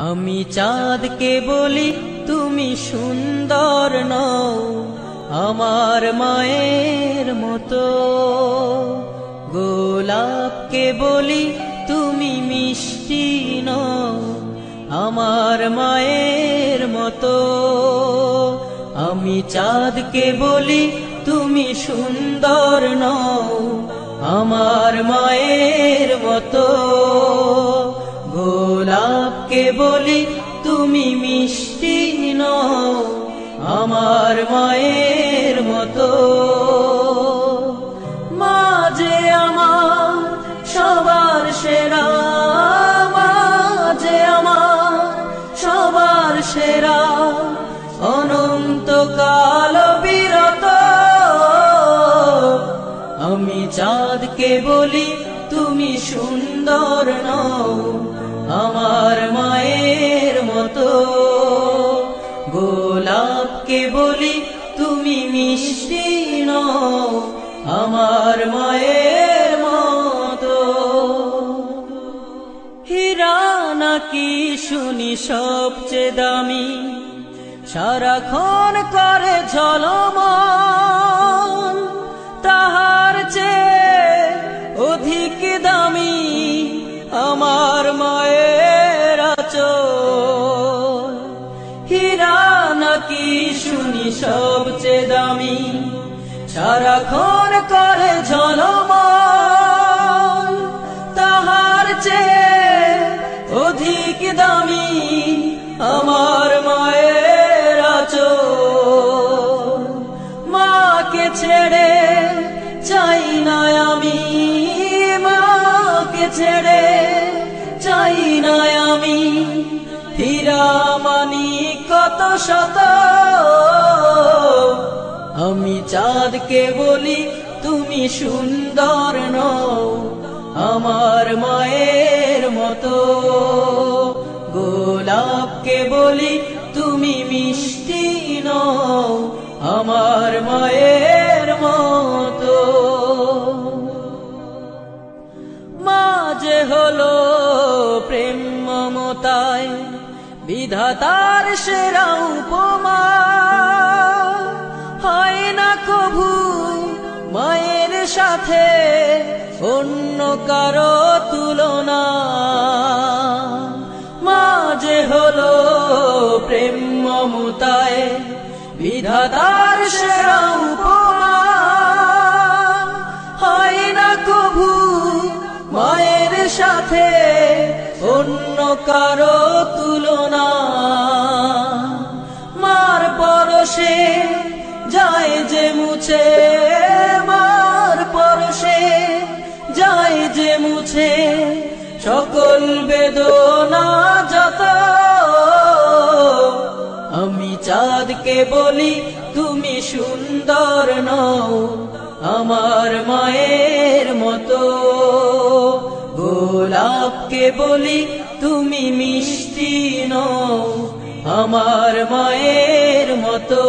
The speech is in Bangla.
आमी चाँद के बोली तुमी सुंदर नौ आमार मायेर मतो, गोलाप के बोली तुमी मिष्टी नौ आमार मायेर मतो। आमी चाँद के बोली तुमी सुंदर नौ आमार मायेर मतो, गोलाप के बोली तुमी मिष्टी नौ आमार मायेर मतो। मा जे आमार सबार सेरा, मा जे आमार सबार सेरा, अनन्तकाल বিরত। আমি চাঁদকে বলি তুমি সুন্দর নও আমার মায়ের মতো, গোলাপ কে বলি তুমি মিষ্টি নও আমার মায়ের মতো। হীরা নাকি শুনি সবচেয়ে দামি, সারাক্ষণ করে ঝলমল, তাহার চেয়ে অধিক দামি আমার মায়ের আঁচল। হীরা নাকি শুনি সবচেয়ে দামি, সারাক্ষণ করে ঝলমল, তাহার চেয়ে অধিক দামি আমার মায়ের আঁচল। মাকে ছেড়ে চাই না আমি, মাকে ছেড়ে চাই না আমি, হীরা মানি কত শত। আমি চাঁদকে বলি তুমি সুন্দর নও আমার মায়ের মতো, গোলাপকে বলি তুমি মিষ্টি নও আমার মায়ের মতো। মা যে হলো প্রেম মমতায় বিধাতার সেরা উপমা, হয় না কভু মায়ের সাথে অন্য কারো তুলনা। মা যে হলো প্রেম মমতায় বিধাতার সেরা উপমা, হয় না কভু মায়ের সাথে অন্য কারো তুলনা। মার পরশে যায় যে মুছে, মার পরশে যায় যে মুছে সকল বেদনা যত। আমি চাঁদকে বলি তুমি সুন্দর নও আমার মায়ের মতো, গোলাপকে বলি তুমি মিষ্টি নও আমার মায়ের মতো।